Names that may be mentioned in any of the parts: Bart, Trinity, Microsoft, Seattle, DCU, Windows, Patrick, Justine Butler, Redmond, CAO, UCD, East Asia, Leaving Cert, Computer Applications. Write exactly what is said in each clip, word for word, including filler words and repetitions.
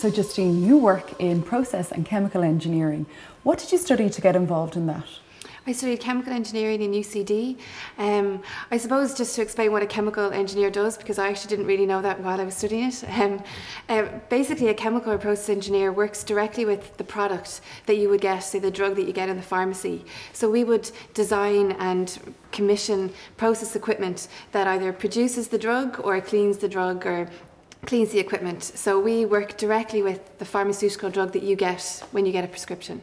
So Justine, you work in process and chemical engineering. What did you study to get involved in that? I studied chemical engineering in U C D. Um, I suppose just to explain what a chemical engineer does, because I actually didn't really know that while I was studying it. Um, uh, basically, a chemical or process engineer works directly with the product that you would get, say the drug that you get in the pharmacy. So we would design and commission process equipment that either produces the drug or cleans the drug or cleans the equipment. So we work directly with the pharmaceutical drug that you get when you get a prescription.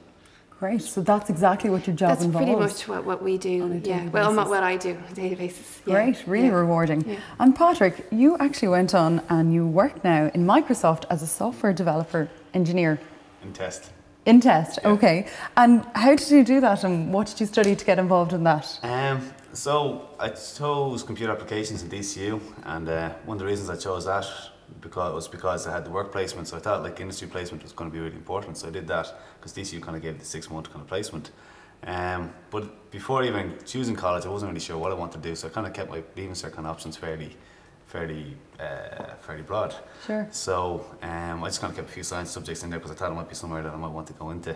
Great, so that's exactly what your job that's involves. That's pretty much what, what we do, on a yeah. Basis. Well, not what I do, on a daily basis. Yeah. Great, really yeah. rewarding. Yeah. And Patrick, you actually went on and you work now in Microsoft as a software developer engineer. In test. In test, yeah. Okay. And how did you do that and what did you study to get involved in that? Um, so I chose computer applications in D C U, and uh, one of the reasons I chose that because it was because I had the work placement, so I thought like industry placement was going to be really important, so I did that because D C U kind of gave the six month kind of placement. Um, but before even choosing college, I wasn't really sure what I wanted to do, so I kind of kept my Leaving Cert kind of options fairly, fairly, uh, fairly broad. Sure. So um, I just kind of kept a few science subjects in there because I thought it might be somewhere that I might want to go into,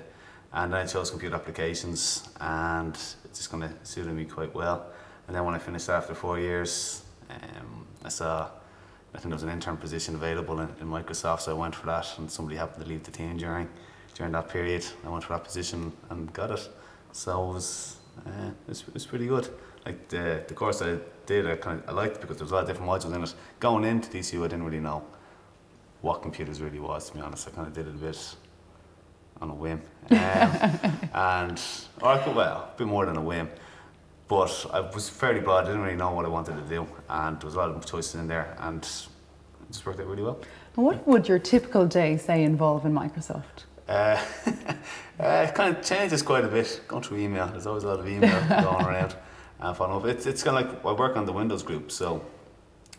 and then I chose computer applications, and it's just kind of suited me quite well. And then when I finished after four years, um, I saw. I think there was an intern position available in, in Microsoft, so I went for that, and somebody happened to leave the team during during that period. I went for that position and got it. So it was, uh, it was, it was pretty good. Like the, the course I did, I, kind of, I liked it because there was a lot of different modules in it. Going into D C U, I didn't really know what computers really was, to be honest. I kind of did it a bit on a whim. Um, and, or I could, well, a bit more than a whim. But I was fairly broad, I didn't really know what I wanted to do, and there was a lot of choices in there, and it just worked out really well. And what would your typical day, say, involve in Microsoft? Uh, uh, it kind of changes quite a bit. Going through email, there's always a lot of email going around. And following up. It's, it's kind of like, I work on the Windows group, so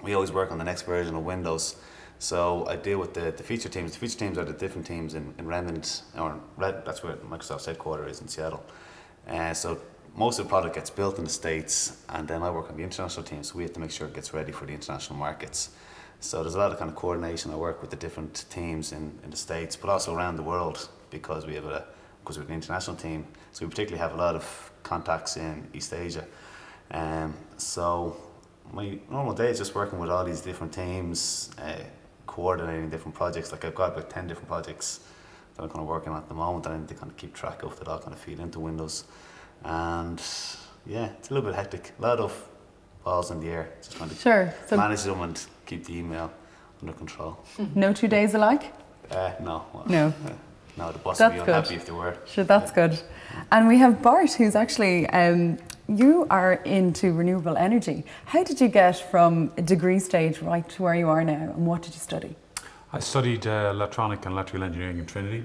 we always work on the next version of Windows. So I deal with the, the feature teams. The feature teams are the different teams in, in Redmond, or Red, that's where Microsoft's headquarters is in Seattle. Uh, so most of the product gets built in the States, and then I work on the international team, so we have to make sure it gets ready for the international markets. So there's a lot of kind of coordination. I work with the different teams in, in the States, but also around the world, because we have a, because we're an international team. So we particularly have a lot of contacts in East Asia. Um, so my normal day is just working with all these different teams, uh, coordinating different projects. Like I've got about ten different projects that I'm kind of working on at the moment, and I need to kind of keep track of that all kind of feed into Windows. And yeah, it's a little bit hectic. A lot of balls in the air. Just trying to sure. so manage them and keep the email under control. No two days alike? Uh, no. Well, no. Uh, no, the boss would be unhappy if they were. Sure, that's yeah. good. And we have Bart, who's actually, um, you are into renewable energy. How did you get from a degree stage right to where you are now, and what did you study? I studied uh, electronic and electrical engineering in Trinity.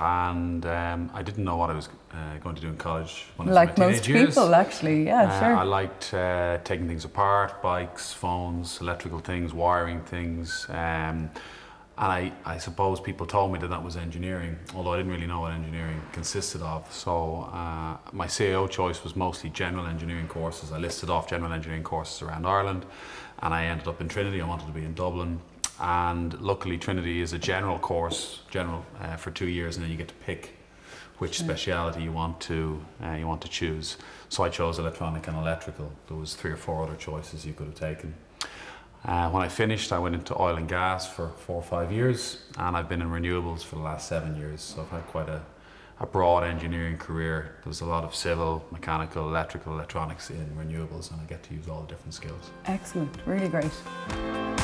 And um, I didn't know what I was uh, going to do in college when I was like in my teenage years. Like most people, actually, yeah, uh, sure. I liked uh, taking things apart, bikes, phones, electrical things, wiring things. Um, and I, I suppose people told me that that was engineering, although I didn't really know what engineering consisted of. So uh, my C A O choice was mostly general engineering courses. I listed off general engineering courses around Ireland, and I ended up in Trinity. I wanted to be in Dublin. And luckily Trinity is a general course, general uh, for two years, and then you get to pick which speciality you want to uh, you want to choose. So I chose electronic and electrical. There was three or four other choices you could have taken. Uh, when I finished, I went into oil and gas for four or five years, and I've been in renewables for the last seven years. So I've had quite a, a broad engineering career. There's a lot of civil, mechanical, electrical, electronics in renewables, and I get to use all the different skills. Excellent, really great.